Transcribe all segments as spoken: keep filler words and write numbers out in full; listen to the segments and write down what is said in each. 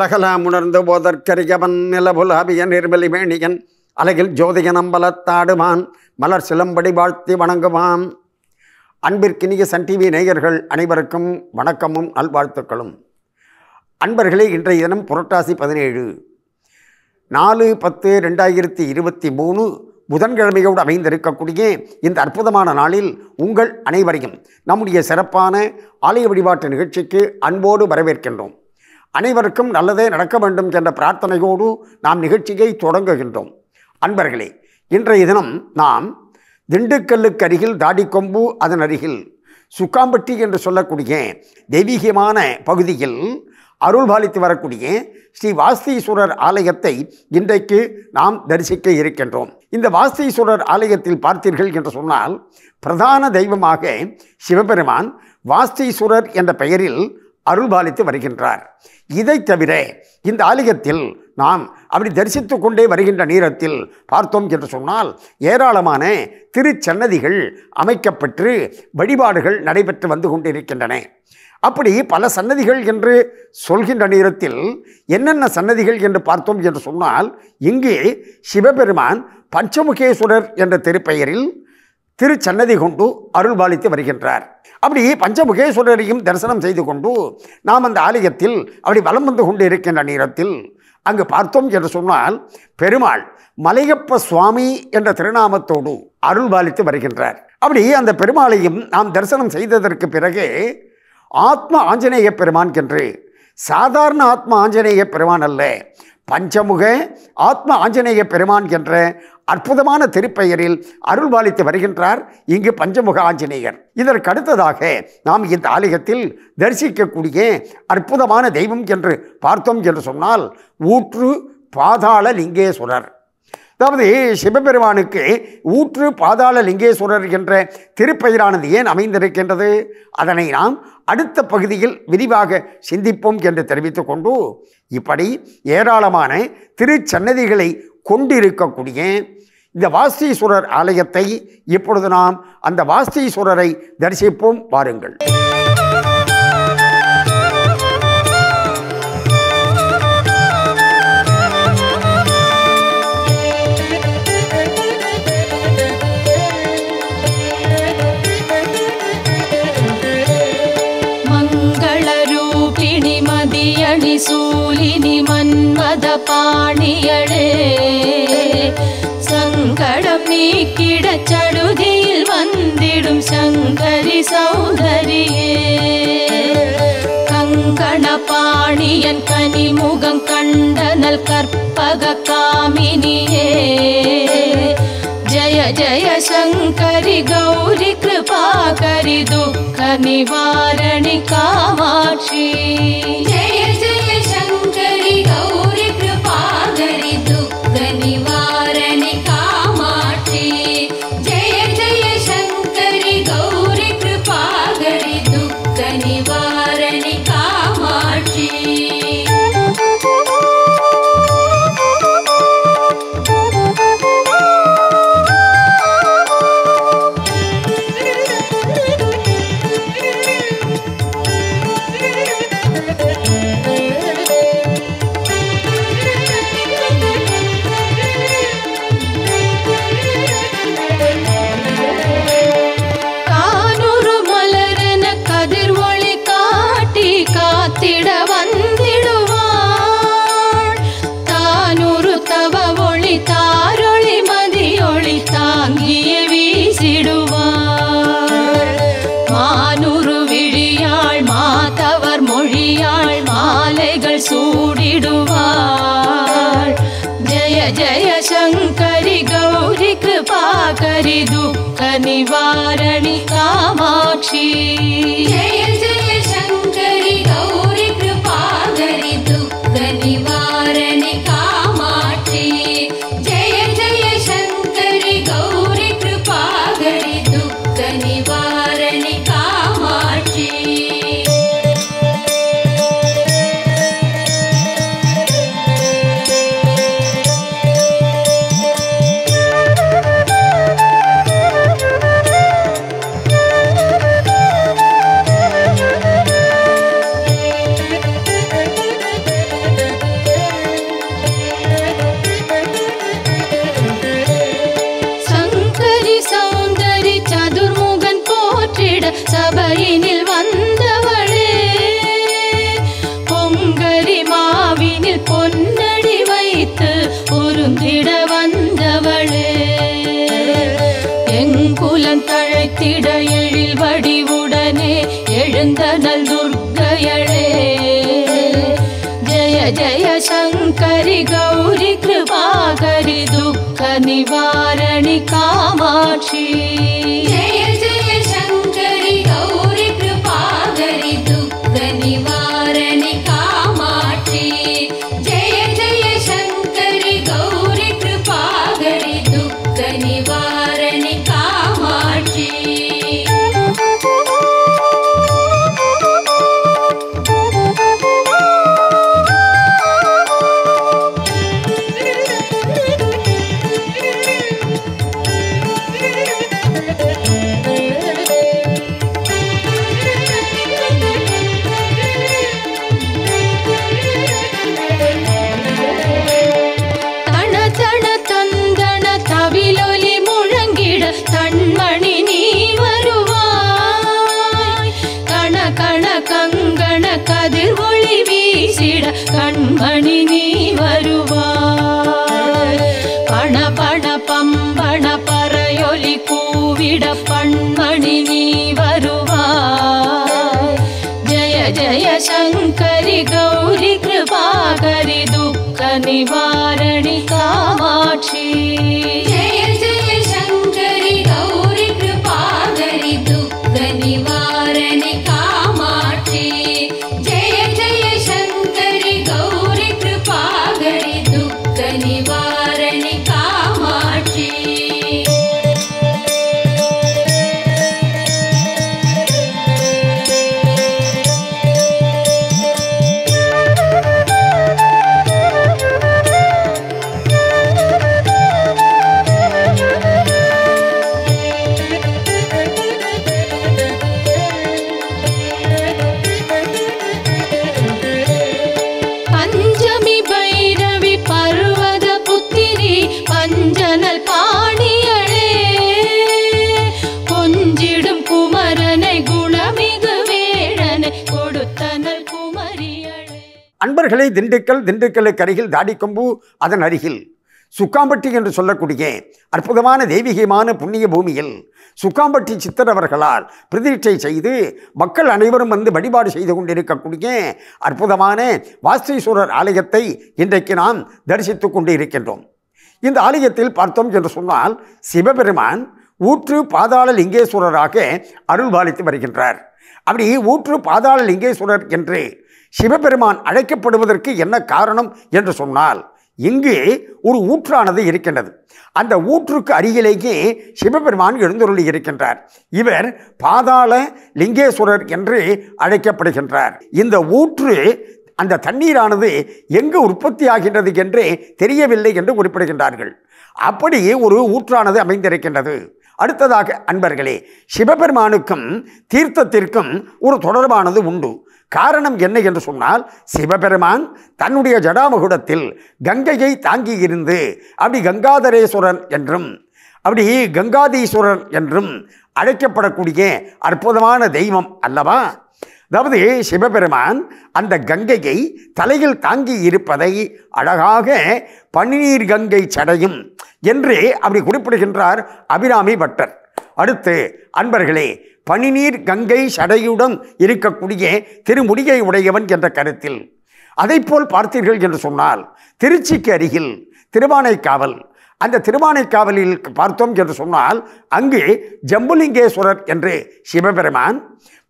உலகலாம் உணர்ந்து போதற்கரியவன் நிலபுலாவிய நிர்மலிவேணியன் அலகில் ஜோதிகனம்பலத்தாடுவான் மலர் சிலம்படி வாழ்த்தி வணங்குவான். அன்பிற்கினிய சன் டிவி நேயர்கள் அனைவருக்கும் வணக்கமும் நல்வாழ்த்துக்களும். அன்பர்களே, இன்றைய தினம் புரட்டாசி பதினேழு நாலு பத்து ரெண்டாயிரத்தி இருபத்தி மூணு புதன்கிழமையோடு அமைந்திருக்கக்கூடிய இந்த அற்புதமான நாளில் உங்கள் அனைவரையும் நம்முடைய சிறப்பான ஆலய வழிபாட்டு நிகழ்ச்சிக்கு அன்போடு வரவேற்கின்றோம். அனைவருக்கும் நல்லதே நடக்க வேண்டும் என்ற பிரார்த்தனையோடு நாம் நிகழ்ச்சியை தொடங்குகின்றோம். அன்பர்களே, இன்றைய தினம் நாம் திண்டுக்கல்லுக்கு அருகில் தாடிக்கொம்பு அதன் அருகில் சுக்காம்பட்டி என்று சொல்லக்கூடிய தெய்வீகமான பகுதியில் அருள்பாலித்து வரக்கூடிய ஸ்ரீ வாஸ்தீஸ்வரர் ஆலயத்தை இன்றைக்கு நாம் தரிசிக்க இருக்கின்றோம். இந்த வாஸ்தீஸ்வரர் ஆலயத்தில் பார்த்தீர்கள் என்று சொன்னால் பிரதான தெய்வமாக சிவபெருமான் வாஸ்தீஸ்வரர் என்ற பெயரில் அருள்பாலித்து வருகின்றார். இதை தவிர இந்த ஆலயத்தில் நாம் அப்படி தரிசித்து கொண்டே வருகின்ற நேரத்தில் பார்த்தோம் என்று சொன்னால் ஏராளமான திருச்சன்னதிகள் அமைக்கப்பட்டு வழிபாடுகள் நடைபெற்று வந்து கொண்டிருக்கின்றன. அப்படி பல சன்னதிகள் என்று சொல்கின்ற நேரத்தில் என்னென்ன சன்னதிகள் என்று பார்த்தோம் என்று சொன்னால் இங்கு சிவபெருமான் பஞ்சமுகேஸ்வரர் என்ற திருப்பெயரில் திருச்சன்னதி கொண்டு அருள்பாலித்து வருகின்றார். அப்படி பஞ்சமுகேஸ்வரரையும் தரிசனம் செய்து கொண்டு நாம் அந்த ஆலயத்தில் அப்படி வலம் வந்து கொண்டு இருக்கின்ற நேரத்தில் அங்கு பார்த்தோம் என்று சொன்னால் பெருமாள் மலையப்ப சுவாமி என்ற திருநாமத்தோடு அருள்பாலித்து வருகின்றார். அப்படி அந்த பெருமாளையும் நாம் தரிசனம் செய்ததற்கு பிறகு ஆத்ம ஆஞ்சநேய பெருமான் என்று சாதாரண ஆத்ம ஆஞ்சநேய பெருமான் அல்ல, பஞ்சமுக ஆத்ம ஆஞ்சநேய பெருமான் என்ற அற்புதமான திருப்பெயரில் அருள்பாலித்து வருகின்றார் இங்கு பஞ்சமுக ஆஞ்சநேயர். இதற்கு அடுத்ததாக நாம் இந்த ஆலயத்தில் தரிசிக்கக்கூடிய அற்புதமான தெய்வம் என்று பார்த்தோம் என்று சொன்னால் ஊற்று பாதாள லிங்கேஸ்வரர். அதாவது சிவபெருமானுக்கு ஊற்று பாதாள லிங்கேஸ்வரர் என்ற திருப்பெயரானது ஏன் அமைந்திருக்கின்றது, அதனை நாம் அடுத்த பகுதியில் விரிவாக சிந்திப்போம் என்று தெரிவித்துக் கொண்டு இப்படி ஏராளமான திருச்சன்னதிகளை கொண்டிருக்கக்கூடிய இந்த வாஸ்தீஸ்வரர் ஆலயத்தை இப்பொழுது நாம் அந்த வாஸ்தீஸ்வரரை தரிசிப்போம், வாருங்கள். சூலினி மன்மத பாணியழே சங்கடம் நீக்கிட சடுதியில் வந்திடும் சங்கரி சௌதரியே கங்கண பாணியன் கனிமுகம் கண்டனல் கற்பக காமினியே ஜய ஜய சங்கரி கௌரி கிருபாகரி துக்க நிவாரணி காமாட்சி நிவாரணி காமாட்சி शंकर गौरी कृपाकर दुख निवारण कामाक्षी। जय जय शंकर गौरी कृपाकर दुख निवारण कामाक्षी। जय जय शंकर गौरी कृपाकर दुख निवारण कामाक्षी। கண்மணி நீ வருவாய் பண பண பம்பண பறையொலி கூவிட பண்மணி நீ வருவாய் ஜய ஜய சங்கரி கௌரி கிருபாகரி துக்க நிவாரணி காமாட்சி ஜய ஜய சங்கரி கௌரி கிருபாகரி துக்க நிவாரணி காமாட்சி அன்பர்களை, திண்டுக்கல், திண்டுக்கலுக்கு அருகில் தாடிக்கொம்பு, அதன் அருகில் சுக்காம்பட்டி என்று சொல்லக்கூடிய அற்புதமான தெய்வீகமான புண்ணிய பூமியில் சுக்காம்பட்டி சித்தர் அவர்களால் பிரதிஷ்டை செய்து மக்கள் அனைவரும் வந்து வழிபாடு செய்து கொண்டிருக்கக்கூடிய அற்புதமான வாஸ்தீஸ்வரர் ஆலயத்தை இன்றைக்கு நாம் தரிசித்து கொண்டு இருக்கின்றோம். இந்த ஆலயத்தில் பார்த்தோம் என்று சொன்னால் சிவபெருமான் ஊற்று பாதாள லிங்கேஸ்வரராக அருள்பாலித்து வருகின்றார். அப்படி ஊற்று பாதாள லிங்கேஸ்வரர் என்று சிவபெருமான் அழைக்கப்படுவதற்கு என்ன காரணம் என்று சொன்னால், இங்கு ஒரு ஊற்றானது இருக்கின்றது. அந்த ஊற்றுக்கு அருகிலேயே சிவபெருமான் எழுந்தருளி இருக்கின்றார். இவர் பாதாள லிங்கேஸ்வரர் என்று அழைக்கப்படுகின்றார். இந்த ஊற்று, அந்த தண்ணீரானது எங்கு உற்பத்தி ஆகின்றது என்றே தெரியவில்லை என்று குறிப்பிடுகின்றார்கள். அப்படி ஒரு ஊற்றானது அமைந்திருக்கின்றது. அடுத்ததாக அன்பர்களே, சிவபெருமானுக்கும் தீர்த்தத்திற்கும் ஒரு தொடர்பானது உண்டு. காரணம் என்ன என்று சொன்னால், சிவபெருமான் தன்னுடைய ஜடாமகுடத்தில் கங்கையை தாங்கி இருந்து அப்படி கங்காதரேஸ்வரன் என்றும் அப்படி கங்காதீஸ்வரன் என்றும் அழைக்கப்படக்கூடிய அற்புதமான தெய்வம் அல்லவா. அதாவது சிவபெருமான் அந்த கங்கையை தலையில் தாங்கி இருப்பதை அழகாக பனிநீர் கங்கை சடையும் என்று அப்படி குறிப்பிடுகின்றார் அபிராமி பட்டர். அடுத்து அன்பர்களே, பனிநீர் கங்கை சடையுடன் இருக்கக்கூடிய திருமுடியை உடையவன் என்ற கருத்தில், அதைப்போல் பார்த்தீர்கள் என்று சொன்னால் திருச்சிக்கு அருகில் திருவானைக்காவல், அந்த திருவானைக்காவலில் பார்த்தோம் என்று சொன்னால் அங்கு ஜம்புலிங்கேஸ்வரர் என்று சிவபெருமான்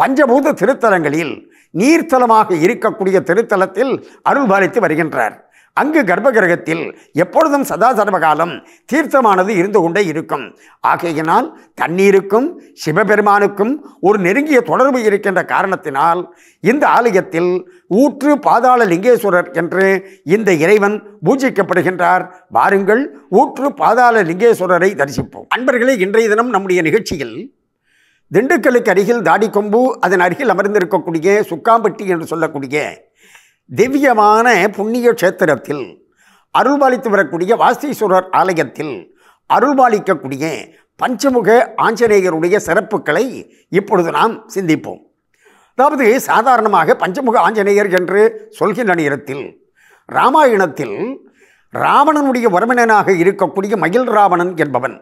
பஞ்சபூத திருத்தலங்களில் நீர்த்தலமாக இருக்கக்கூடிய திருத்தலத்தில் அருள்பாலித்து வருகின்றார். அங்கு கர்ப்பகிரகத்தில் எப்பொழுதும் சதா சர்வகாலம் தீர்த்தமானது இருந்து கொண்டே இருக்கும். ஆகையினால் தண்ணீருக்கும் சிவபெருமானுக்கும் ஒரு நெருங்கிய தொடர்பு இருக்கின்ற காரணத்தினால் இந்த ஆலயத்தில் ஊற்று பாதாள லிங்கேஸ்வரர் என்று இந்த இறைவன் பூஜிக்கப்படுகின்றார். வாருங்கள், ஊற்று பாதாள லிங்கேஸ்வரரை தரிசிப்போம். அன்பர்களே, இன்றைய தினம் நம்முடைய நிகழ்ச்சியில் திண்டுக்கலுக்கு அருகில் தாடிக்கொம்பு, அதன் அருகில் அமர்ந்திருக்கக்கூடிய சுக்காம்பட்டி என்று சொல்லக்கூடிய திவ்யமான புண்ணிய க்ஷேத்திரத்தில் அருள்பாலித்து வரக்கூடிய வாஸ்தீஸ்வரர் ஆலயத்தில் அருள்பாலிக்கக்கூடிய பஞ்சமுக ஆஞ்சநேயருடைய சிறப்புகளை இப்பொழுது நாம் சிந்திப்போம். அதாவது சாதாரணமாக பஞ்சமுக ஆஞ்சநேயர் என்று சொல்கின்ற நேரத்தில் இராமாயணத்தில் ராவணனுடைய வரமணனாக இருக்கக்கூடிய மயில் ராவணன் என்பவன்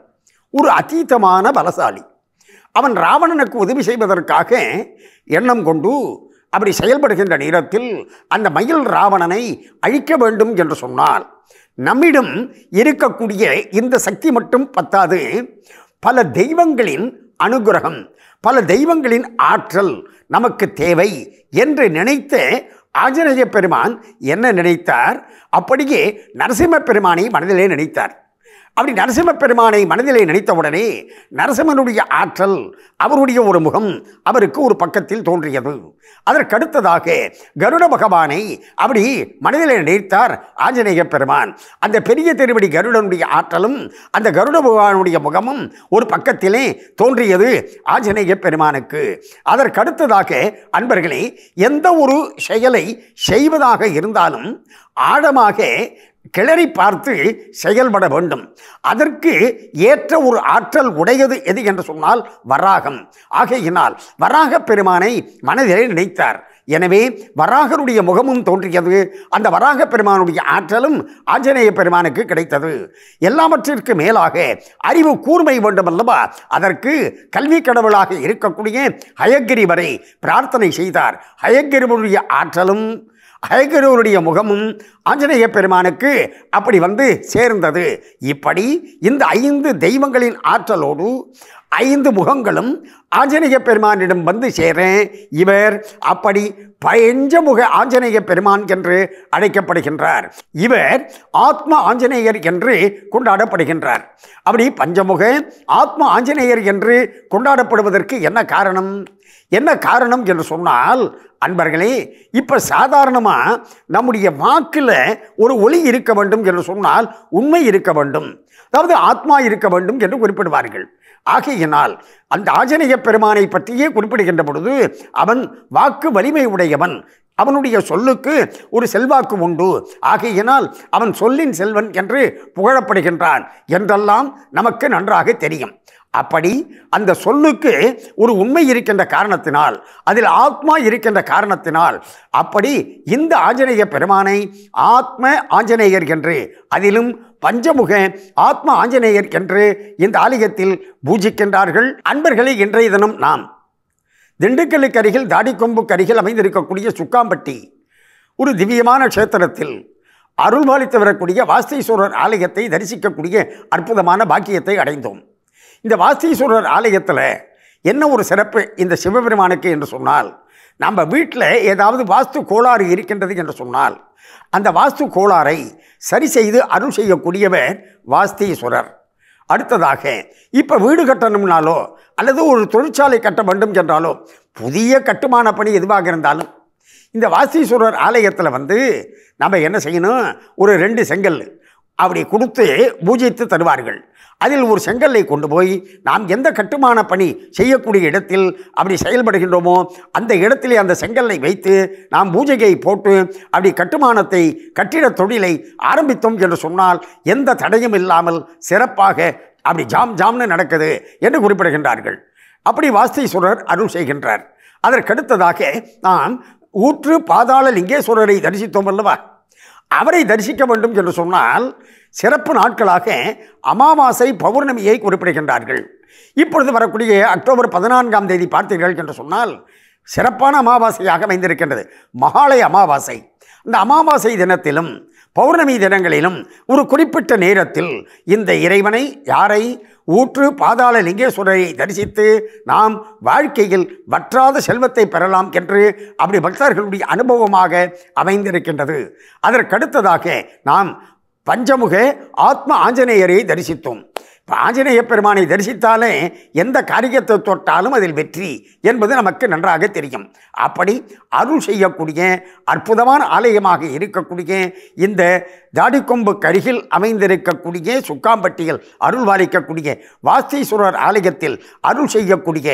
ஒரு அதீதமான பலசாலி. அவன் ராவணனுக்கு உதவி செய்வதற்காக எண்ணம் கொண்டு அப்படி செயல்படுகின்ற நேரத்தில் அந்த மயில் ராவணனை அழிக்க வேண்டும் என்று சொன்னால் நம்மிடம் இருக்கக்கூடிய இந்த சக்தி மட்டும் பத்தாது, பல தெய்வங்களின் அனுகிரகம், பல தெய்வங்களின் ஆற்றல் நமக்கு தேவை என்று நினைத்த ஆஞ்சநேய பெருமான் என்ன நினைத்தார்? அப்படியே நரசிம்ம பெருமானை மனதிலே நினைத்தார். அப்படி நரசிம்ம பெருமானை மனதிலே நினைத்தவுடனே நரசிம்மனுடைய ஆற்றல், அவருடைய ஒரு முகம் அவருக்கு ஒரு பக்கத்தில் தோன்றியது. அதற்கடுத்ததாக கருட பகவானை அப்படி மனதிலே நினைத்தார் ஆஞ்சநேய பெருமான். அந்த பெரிய திருவடி கருடனுடைய ஆற்றலும் அந்த கருட பகவானுடைய முகமும் ஒரு பக்கத்திலே தோன்றியது ஆஞ்சநேய பெருமானுக்கு. அதற்கடுத்ததாக அன்பர்களே, எந்த ஒரு செயலை செய்வதாக இருந்தாலும் ஆழமாக கிளறி பார்த்து செயல்பட வேண்டும். அதற்கு ஏற்ற ஒரு ஆற்றல் உடையது எது என்று சொன்னால் வராகம். ஆகையினால் வராக பெருமானை மனதிலே நினைத்தார். எனவே வராகருடைய முகமும் தோன்றியது, அந்த வராக பெருமானுடைய ஆற்றலும் ஆஞ்சநேய பெருமானுக்கு கிடைத்தது. எல்லாவற்றிற்கு மேலாக அறிவு கூர்மை வேண்டும் அல்லவா, அதற்கு கல்வி கடவுளாக இருக்கக்கூடிய ஹயக்கிரீவரை பிரார்த்தனை செய்தார். ஹயக்கிரீவருடைய ஆற்றலும் ஹயக்கிரீவருடைய முகமும் ஆஞ்சநேய பெருமானுக்கு அப்படி வந்து சேர்ந்தது. இப்படி இந்த ஐந்து தெய்வங்களின் ஆற்றலோடு ஐந்து முகங்களும் ஆஞ்சநேய பெருமானிடம் வந்து சேர இவர் அப்படி பஞ்சமுக ஆஞ்சநேய பெருமான் என்று அழைக்கப்படுகின்றார். இவர் ஆத்ம ஆஞ்சநேயர் என்று கொண்டாடப்படுகின்றார். அப்படி பஞ்சமுக ஆத்ம ஆஞ்சநேயர் என்று கொண்டாடப்படுவதற்கு என்ன காரணம்? என்ன காரணம் என்று சொன்னால் அன்பர்களே, இப்போ சாதாரணமாக நம்முடைய வாக்கில் ஒரு ஒளி இருக்க வேண்டும் என்று சொன்னால் உண்மை இருக்க வேண்டும், அதாவது ஆத்மா இருக்க வேண்டும் என்று குறிப்பிடுவார்கள். ஆகையினால் அந்த ஆஞ்சநேய பெருமானை பற்றியே குறிப்பிடுகின்ற பொழுது அவன் வாக்கு வலிமை உடையவன், அவனுடைய சொல்லுக்கு ஒரு செல்வாக்கு உண்டு, ஆகையினால் அவன் சொல்லின் செல்வன் என்று புகழப்படுகின்றான் என்றெல்லாம் நமக்கு நன்றாக தெரியும். அப்படி அந்த சொல்லுக்கு ஒரு உண்மை இருக்கின்ற காரணத்தினால், அதில் ஆத்மா இருக்கின்ற காரணத்தினால் அப்படி இந்த ஆஞ்சநேய பெருமானை ஆத்ம ஆஞ்சநேயர் என்று, அதிலும் பஞ்சமுக ஆத்ம ஆஞ்சநேயர் என்று இந்த ஆலயத்தில் பூஜிக்கின்றார்கள். அன்பர்களை, இன்றைய தினம் நாம் திண்டுக்கல்லுக்கு அருகில் தாடிக்கொம்புக்கு அருகில் அமைந்திருக்கக்கூடிய சுக்காம்பட்டி ஒரு திவ்யமான க்ஷேத்திரத்தில் அருள்பாலித்து வரக்கூடிய வாஸ்தீஸ்வரர் ஆலயத்தை தரிசிக்கக்கூடிய அற்புதமான பாக்கியத்தை அடைந்தோம். இந்த வாஸ்தீஸ்வரர் ஆலயத்தில் என்ன ஒரு சிறப்பு இந்த சிவபெருமானுக்கு என்று சொன்னால், நம்ம வீட்டில் ஏதாவது வாஸ்து கோளாறு இருக்கின்றது என்று சொன்னால் அந்த வாஸ்து கோளாறை சரி செய்து அருள் செய்யக்கூடியவர் வாஸ்தீஸ்வரர். அடுத்ததாக இப்போ வீடு கட்டணும்னாலோ அல்லது ஒரு தொழிற்சாலை கட்ட வேண்டும் என்றாலோ புதிய கட்டுமான பணி எதுவாக இருந்தாலும் இந்த வாஸ்தீஸ்வரர் ஆலயத்தில் வந்து நம்ம என்ன செய்யணும், ஒரு ரெண்டு செங்கல் அப்படி கொடுத்து பூஜித்து தருவார்கள். அதில் ஒரு செங்கல்லை கொண்டு போய் நாம் எந்த கட்டுமான பணி செய்யக்கூடிய இடத்தில் அப்படி செயல்படுகின்றோமோ அந்த இடத்திலே அந்த செங்கல்லை வைத்து நாம் பூஜையை போட்டு அப்படி கட்டுமானத்தை, கட்டிட தொழிலை ஆரம்பித்தோம் என்று சொன்னால் எந்த தடையும் இல்லாமல் சிறப்பாக அப்படி ஜாம் ஜாம்னு நடக்குது என்று குறிப்பிடுகின்றார்கள். அப்படி வாஸ்தீஸ்வரர் அருள் செய்கின்றார். அதற்கடுத்ததாக நாம் ஊற்று பாதாள லிங்கேஸ்வரரை தரிசித்தோம் அல்லவா, அவரை தரிசிக்க வேண்டும் என்று சொன்னால் சிறப்பு நாட்களாக அமாவாசை பௌர்ணமியை குறிப்பிடுகின்றார்கள். இப்பொழுது வரக்கூடிய அக்டோபர் பதினான்காம் தேதி பார்த்தீர்கள் என்று சொன்னால் சிறப்பான அமாவாசையாக அமைந்திருக்கின்றது, மகாலய அமாவாசை. இந்த அமாவாசை தினத்திலும் பௌர்ணமி தினங்களிலும் ஒரு குறிப்பிட்ட நேரத்தில் இந்த இறைவனை, யாரை, ஊற்று பாதாள லிங்கேஸ்வரரை தரிசித்து நாம் வாழ்க்கையில் வற்றாத செல்வத்தை பெறலாம் என்று அப்படி பக்தர்களுடைய அனுபவமாக அமைந்திருக்கின்றது. அதற்கடுத்ததாக நாம் பஞ்சமுக ஆத்ம ஆஞ்சநேயரை தரிசித்தோம். இப்போ ஆஞ்சநேய பெருமானை தரிசித்தாலே எந்த காரியத்தை தொட்டாலும் அதில் வெற்றி என்பது நமக்கு நன்றாக தெரியும். அப்படி அருள் செய்யக்கூடிய அற்புதமான ஆலயமாக இருக்கக்கூடிய இந்த தாடிக்கொம்பு கருகில் அமைந்திருக்கக்கூடிய சுக்காம்பட்டியில் அருள் வாலிக்கக்கூடிய வாஸ்தீஸ்வரர் ஆலயத்தில் அருள் செய்யக்கூடிய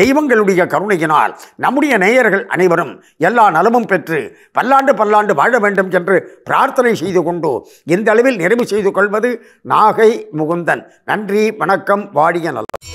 தெய்வங்களுடைய கருணையினால் நம்முடைய நேயர்கள் அனைவரும் எல்லா நலமும் பெற்று பல்லாண்டு பல்லாண்டு வாழ வேண்டும் என்று பிரார்த்தனை செய்து கொண்டு இந்த அளவில் நிறைவு செய்து கொள்வது நாகை முகுந்தன். நன்றி, வணக்கம், வாடிய நலம்.